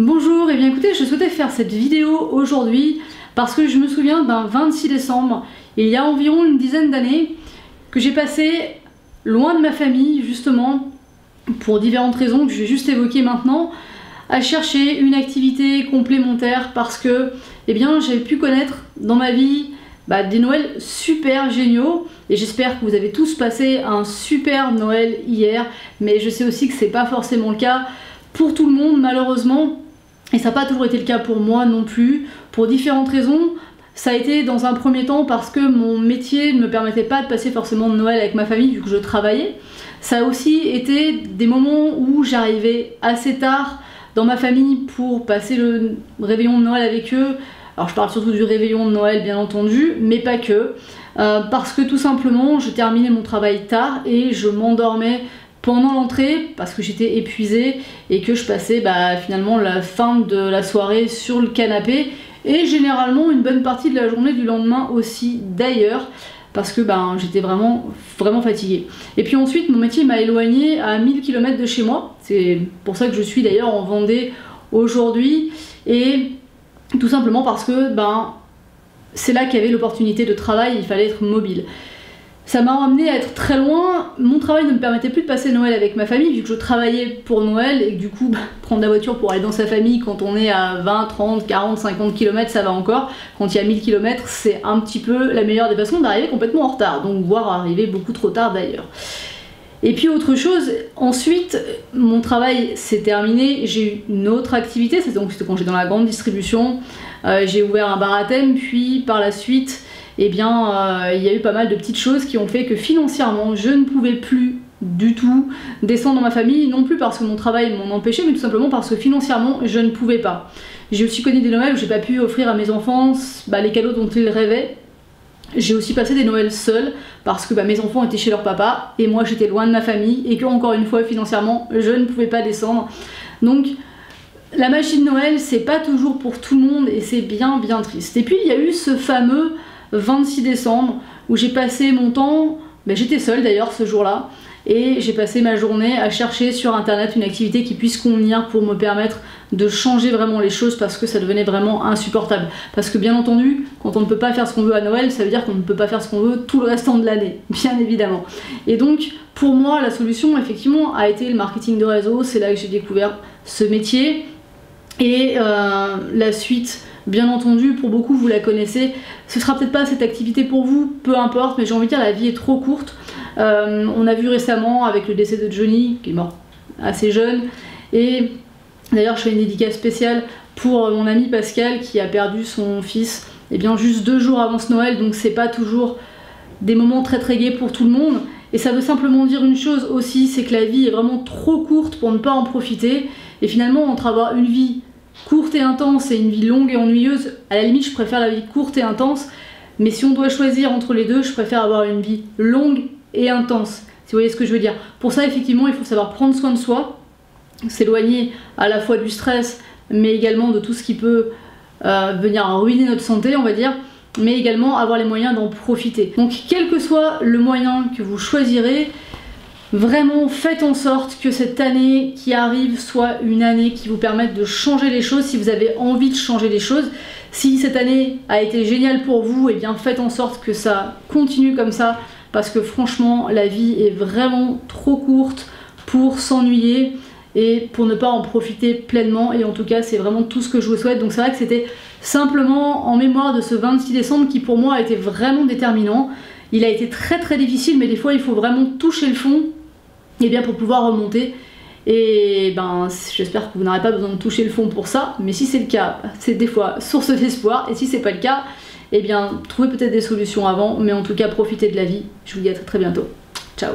Bonjour, et bien écoutez, je souhaitais faire cette vidéo aujourd'hui parce que je me souviens d'un 26 décembre, il y a environ une dizaine d'années, que j'ai passé loin de ma famille, justement, pour différentes raisons que je vais juste évoquer maintenant, à chercher une activité complémentaire parce que, eh bien, j'avais pu connaître dans ma vie des Noëls super géniaux, et j'espère que vous avez tous passé un super Noël hier, mais je sais aussi que c'est pas forcément le cas pour tout le monde, malheureusement. Et ça n'a pas toujours été le cas pour moi non plus, pour différentes raisons. Ça a été dans un premier temps parce que mon métier ne me permettait pas de passer forcément de Noël avec ma famille vu que je travaillais. Ça a aussi été des moments où j'arrivais assez tard dans ma famille pour passer le réveillon de Noël avec eux. Alors je parle surtout du réveillon de Noël bien entendu, mais pas que. Parce que tout simplement je terminais mon travail tard et je m'endormais pendant l'entrée parce que j'étais épuisée et que je passais finalement la fin de la soirée sur le canapé et généralement une bonne partie de la journée du lendemain aussi d'ailleurs parce que j'étais vraiment fatiguée. Et puis ensuite mon métier m'a éloignée à 1000 km de chez moi, c'est pour ça que je suis d'ailleurs en Vendée aujourd'hui, et tout simplement parce que c'est là qu'il y avait l'opportunité de travail, il fallait être mobile. Ça m'a ramené à être très loin, mon travail ne me permettait plus de passer Noël avec ma famille vu que je travaillais pour Noël et que du coup prendre la voiture pour aller dans sa famille quand on est à 20, 30, 40, 50 km ça va encore, quand il y a 1000 km c'est un petit peu la meilleure des façons d'arriver complètement en retard, donc voire arriver beaucoup trop tard d'ailleurs. Et puis autre chose, ensuite mon travail s'est terminé, j'ai eu une autre activité, c'était quand j'étais dans la grande distribution, j'ai ouvert un bar à thème, puis par la suite il y a eu pas mal de petites choses qui ont fait que financièrement je ne pouvais plus du tout descendre dans ma famille, non plus parce que mon travail m'en empêchait, mais tout simplement parce que financièrement je ne pouvais pas. J'ai aussi connu des Noëls où j'ai pas pu offrir à mes enfants les cadeaux dont ils rêvaient. J'ai aussi passé des Noëls seuls parce que mes enfants étaient chez leur papa et moi j'étais loin de ma famille et que, encore une fois, financièrement je ne pouvais pas descendre. Donc la machine Noël c'est pas toujours pour tout le monde et c'est bien triste. Et puis il y a eu ce fameux 26 décembre où j'ai passé mon temps, j'étais seule d'ailleurs ce jour-là, et j'ai passé ma journée à chercher sur internet une activité qui puisse convenir pour me permettre de changer vraiment les choses parce que ça devenait vraiment insupportable. Parce que bien entendu, quand on ne peut pas faire ce qu'on veut à Noël, ça veut dire qu'on ne peut pas faire ce qu'on veut tout le restant de l'année, bien évidemment. Et donc pour moi la solution effectivement a été le marketing de réseau, c'est là que j'ai découvert ce métier. Et la suite, bien entendu, pour beaucoup vous la connaissez, ce sera peut-être pas cette activité pour vous, peu importe, mais j'ai envie de dire la vie est trop courte. On a vu récemment avec le décès de Johnny, qui est mort assez jeune, et d'ailleurs je fais une dédicace spéciale pour mon ami Pascal qui a perdu son fils juste 2 jours avant ce Noël, donc c'est pas toujours des moments très gais pour tout le monde. Et ça veut simplement dire une chose aussi, c'est que la vie est vraiment trop courte pour ne pas en profiter, et finalement entre avoir une vie courte et intense et une vie longue et ennuyeuse, à la limite je préfère la vie courte et intense, mais si on doit choisir entre les deux, je préfère avoir une vie longue et intense, si vous voyez ce que je veux dire. Pour ça effectivement il faut savoir prendre soin de soi, s'éloigner à la fois du stress mais également de tout ce qui peut venir ruiner notre santé on va dire, mais également avoir les moyens d'en profiter. Donc quel que soit le moyen que vous choisirez, vraiment faites en sorte que cette année qui arrive soit une année qui vous permette de changer les choses si vous avez envie de changer les choses. Si cette année a été géniale pour vous, faites en sorte que ça continue comme ça parce que franchement la vie est vraiment trop courte pour s'ennuyer et pour ne pas en profiter pleinement, et en tout cas c'est vraiment tout ce que je vous souhaite. Donc c'est vrai que c'était simplement en mémoire de ce 26 décembre qui pour moi a été vraiment déterminant. Il a été très difficile, mais des fois il faut vraiment toucher le fond pour pouvoir remonter, et j'espère que vous n'aurez pas besoin de toucher le fond pour ça, mais si c'est le cas, c'est des fois source d'espoir, et si c'est pas le cas, trouvez peut-être des solutions avant, mais en tout cas profitez de la vie. Je vous dis à très bientôt, ciao.